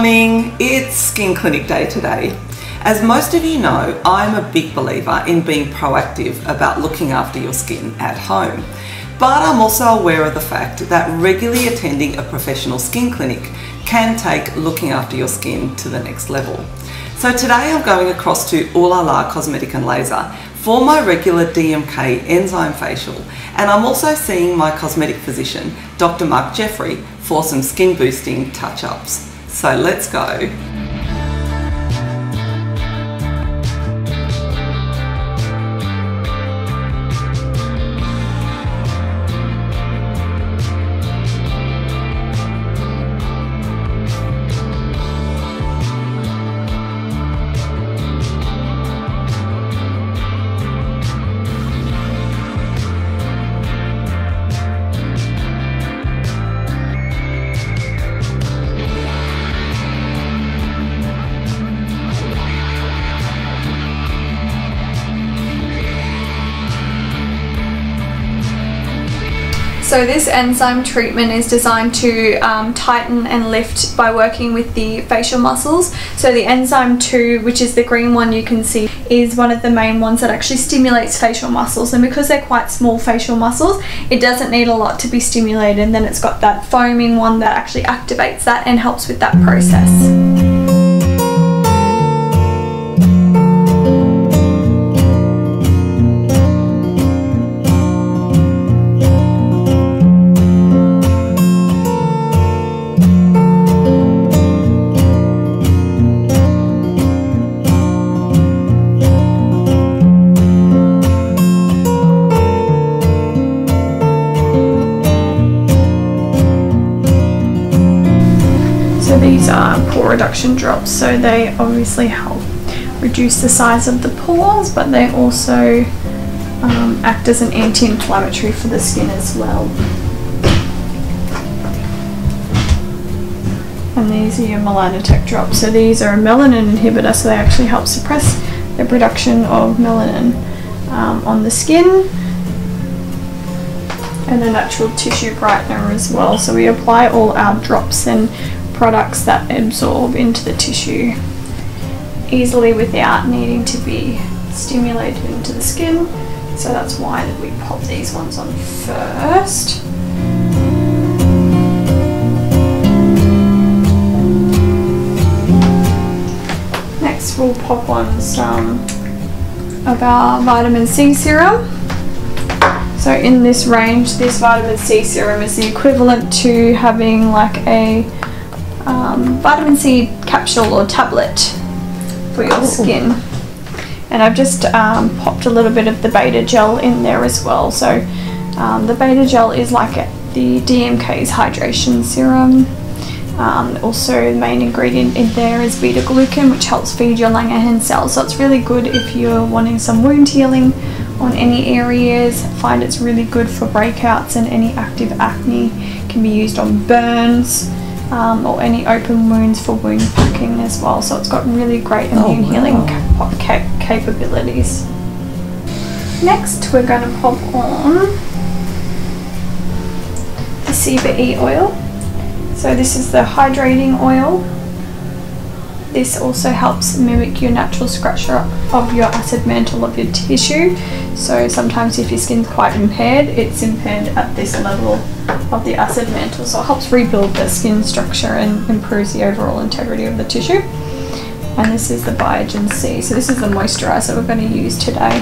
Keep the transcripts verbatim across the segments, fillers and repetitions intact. morning, it's Skin Clinic Day today. As most of you know, I'm a big believer in being proactive about looking after your skin at home. But I'm also aware of the fact that regularly attending a professional skin clinic can take looking after your skin to the next level. So today I'm going across to Oolala Cosmetic and Laser for my regular D M K enzyme facial, and I'm also seeing my cosmetic physician, Doctor Mark Jeffery, for some skin boosting touch-ups. So let's go. So this enzyme treatment is designed to um, tighten and lift by working with the facial muscles. So the enzyme two, which is the green one you can see, is one of the main ones that actually stimulates facial muscles. And because they're quite small facial muscles, it doesn't need a lot to be stimulated. And then it's got that foaming one that actually activates that and helps with that process. Pore reduction drops, so they obviously help reduce the size of the pores, but they also um, act as an anti-inflammatory for the skin as well. And these are your Melanotec drops, so these are a melanin inhibitor, so they actually help suppress the production of melanin um, on the skin. And a natural tissue brightener as well, so we apply all our drops and products that absorb into the tissue easily without needing to be stimulated into the skin. So that's why that we pop these ones on first. Next we'll pop on some of our vitamin C serum. So in this range, this vitamin C serum is the equivalent to having like a Um, vitamin C capsule or tablet for your skin. And I've just um, popped a little bit of the beta gel in there as well. So um, the beta gel is like a, the D M K's hydration serum. Um, also the main ingredient in there is beta glucan, which helps feed your Langerhans cells. So it's really good if you're wanting some wound healing on any areas. I find it's really good for breakouts and any active acne. It can be used on burns. Um, or any open wounds for wound packing as well, so it's got really great immune oh, healing wow. cap cap capabilities. Next we're going to pop on the C B E oil. So this is the hydrating oil. This also helps mimic your natural scratcher of your acid mantle of your tissue. So sometimes if your skin's quite impaired, it's impaired at this level of the acid mantle. So it helps rebuild the skin structure and improves the overall integrity of the tissue. And this is the Biogen C. So this is the moisturiser we're going to use today.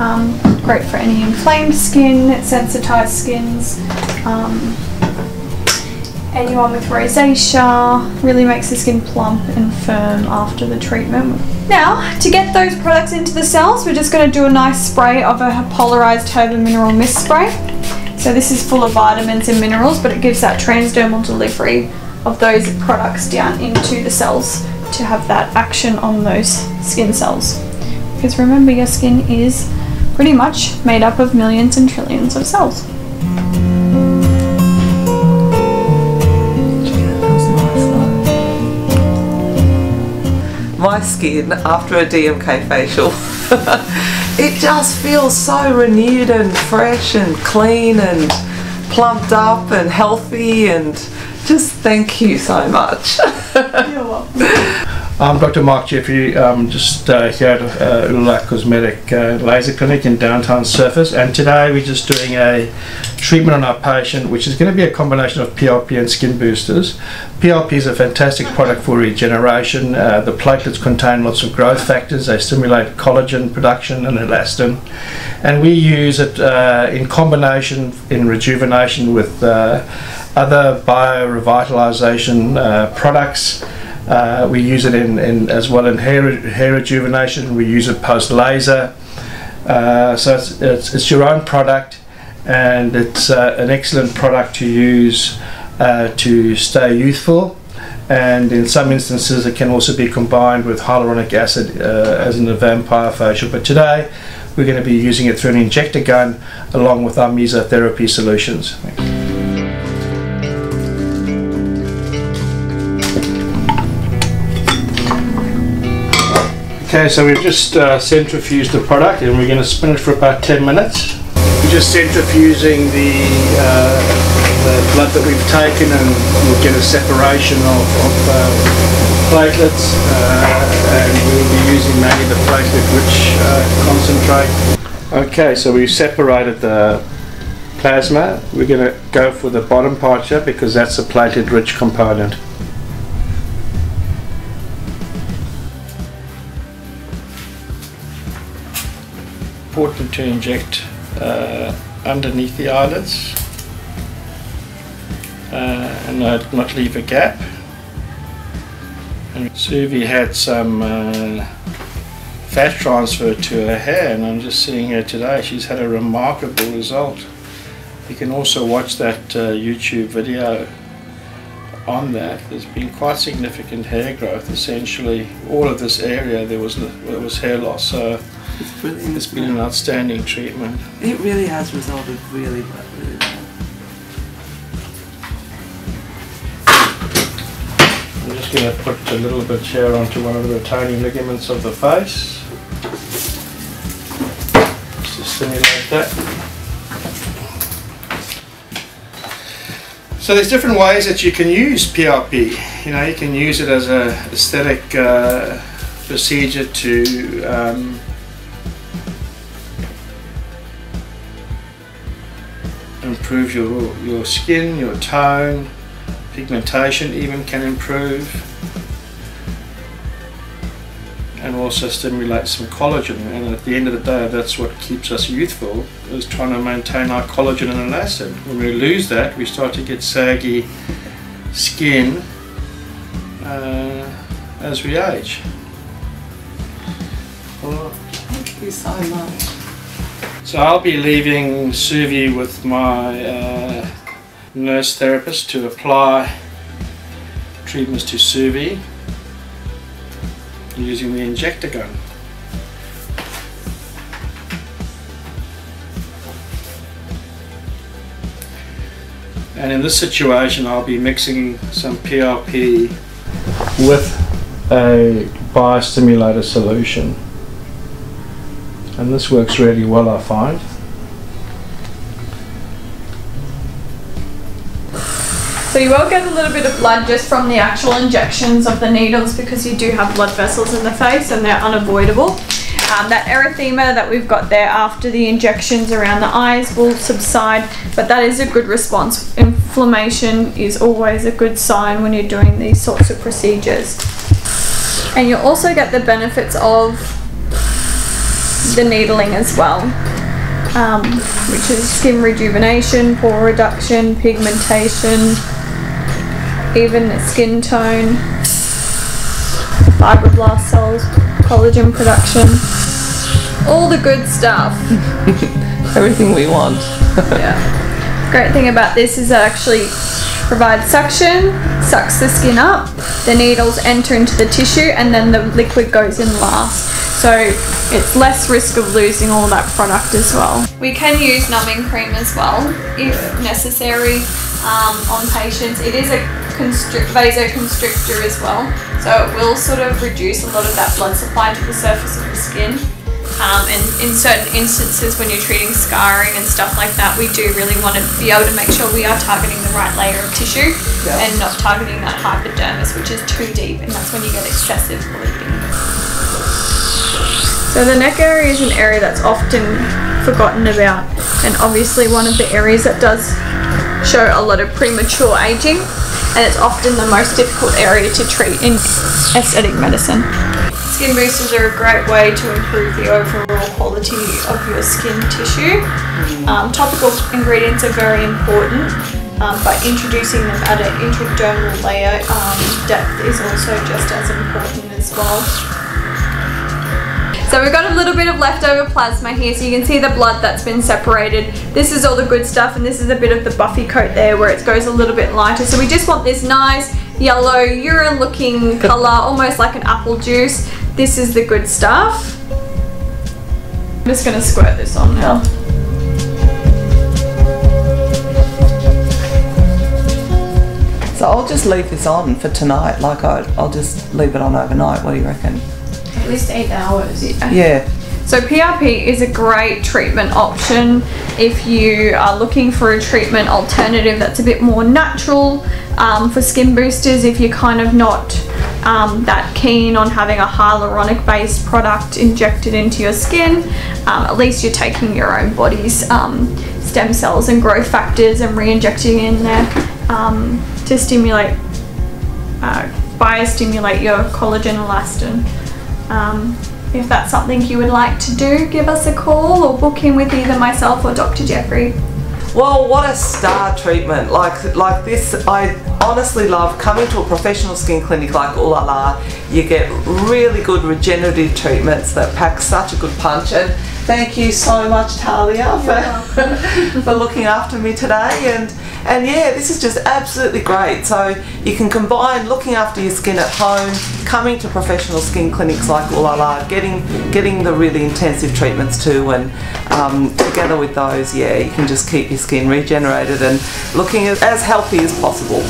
Um, great for any inflamed skin, sensitised skins. Um, Anyone with rosacea, really makes the skin plump and firm after the treatment. Now, to get those products into the cells, we're just going to do a nice spray of a polarized herb and mineral mist spray. So this is full of vitamins and minerals, but it gives that transdermal delivery of those products down into the cells to have that action on those skin cells. Because remember, your skin is pretty much made up of millions and trillions of cells. My skin after a D M K facial, it just feels so renewed and fresh and clean and plumped up and healthy and Just thank you so much. You're welcome. I'm Doctor Mark Jeffery. I'm just uh, here at uh, Oolala Cosmetic uh, Laser Clinic in downtown Surface, and today we're just doing a treatment on our patient which is going to be a combination of P L P and skin boosters. P L P is a fantastic product for regeneration. Uh, the platelets contain lots of growth factors. They stimulate collagen production and elastin, and we use it uh, in combination in rejuvenation with uh, other biorevitalization uh, products. Uh, we use it in, in as well in hair, hair rejuvenation. We use it post laser. Uh, so it's, it's, it's your own product, and it's uh, an excellent product to use uh, to stay youthful. And in some instances, it can also be combined with hyaluronic acid uh, as in the vampire facial. But today, we're going to be using it through an injector gun along with our mesotherapy solutions. Okay, so we've just uh, centrifuged the product, and we're going to spin it for about ten minutes. We're just centrifuging the, uh, the blood that we've taken, and we'll get a separation of, of uh, platelets, uh, and we'll be using mainly the platelet rich uh, concentrate. Okay, so we've separated the plasma. We're going to go for the bottom part here because that's the platelet rich component. Important to inject uh, underneath the eyelids uh, and not, not leave a gap. And Suvi had some uh, fat transfer to her hair, and I'm just seeing her today. She's had a remarkable result. You can also watch that uh, YouTube video on that. There's been quite significant hair growth. Essentially all of this area there was, there was hair loss. So It's brilliant. It's been an outstanding treatment. It really has resulted really well. Really well. I'm just going to put a little bit here onto one of the tiny ligaments of the face. Just to stimulate that. So there's different ways that you can use P R P. You know, you can use it as an aesthetic uh, procedure to um, improve your, your skin, your tone, pigmentation even can improve, and also stimulate some collagen. And at the end of the day, that's what keeps us youthful, is trying to maintain our collagen and elastin. When we lose that, we start to get saggy skin uh, as we age. Well, thank you so much. So I'll be leaving Suvi with my uh, nurse therapist to apply treatments to Suvi using the injector gun. And in this situation I'll be mixing some P R P with a biostimulator solution. And this works really well, I find. So you will get a little bit of blood just from the actual injections of the needles because you do have blood vessels in the face and they're unavoidable. Um, that erythema that we've got there after the injections around the eyes will subside, but that is a good response. Inflammation is always a good sign when you're doing these sorts of procedures. And you'll also get the benefits of the needling as well, um, which is skin rejuvenation, pore reduction, pigmentation, even skin tone, fibroblast cells, collagen production, all the good stuff. Everything we want. Yeah. Great thing about this is it actually provides suction, sucks the skin up, the needles enter into the tissue, and then the liquid goes in last. So it's less risk of losing all that product as well. We can use numbing cream as well if necessary um, on patients. It is a constrict, vasoconstrictor as well, so it will sort of reduce a lot of that blood supply to the surface of the skin. Um, and in certain instances when you're treating scarring and stuff like that, we do really want to be able to make sure we are targeting the right layer of tissue, yeah, and not targeting that hypodermis, which is too deep, and that's when you get excessive bleeding. So the neck area is an area that's often forgotten about, and obviously one of the areas that does show a lot of premature aging, and it's often the most difficult area to treat in aesthetic medicine. Skin boosters are a great way to improve the overall quality of your skin tissue. Um, topical ingredients are very important, um, but introducing them at an intradermal layer um, depth is also just as important as well. So we've got a little bit of leftover plasma here, so you can see the blood that's been separated. This is all the good stuff, and this is a bit of the buffy coat there where it goes a little bit lighter. So we just want this nice yellow urine looking colour, almost like an apple juice. This is the good stuff. I'm just going to squirt this on now. So I'll just leave this on for tonight, like I, I'll just leave it on overnight, what do you reckon? At least eight hours. Yeah. Yeah. So P R P is a great treatment option if you are looking for a treatment alternative that's a bit more natural, um, for skin boosters if you're kind of not um, that keen on having a hyaluronic based product injected into your skin. Um, at least you're taking your own body's um, stem cells and growth factors and re-injecting in there um, to stimulate, uh, biostimulate your collagen elastin. Um, If that's something you would like to do, give us a call or book in with either myself or Doctor Jeffery. Well, what a star treatment. Like, like this, I honestly love coming to a professional skin clinic like Oolala. You get really good regenerative treatments that pack such a good punch. And thank you so much, Talia, for, for looking after me today. And, and yeah, this is just absolutely great. So you can combine looking after your skin at home, coming to professional skin clinics like Oolala, getting getting the really intensive treatments too, and um, together with those, yeah, you can just keep your skin regenerated and looking as healthy as possible.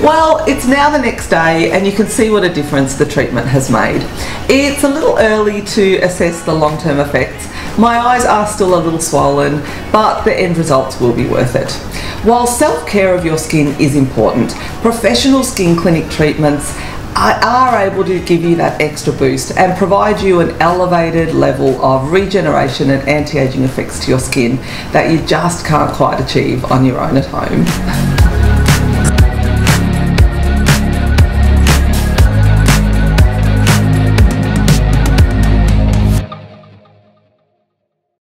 Well, it's now the next day and you can see what a difference the treatment has made. It's a little early to assess the long-term effects. My eyes are still a little swollen, but the end results will be worth it. While self-care of your skin is important, professional skin clinic treatments are able to give you that extra boost and provide you an elevated level of regeneration and anti-aging effects to your skin that you just can't quite achieve on your own at home.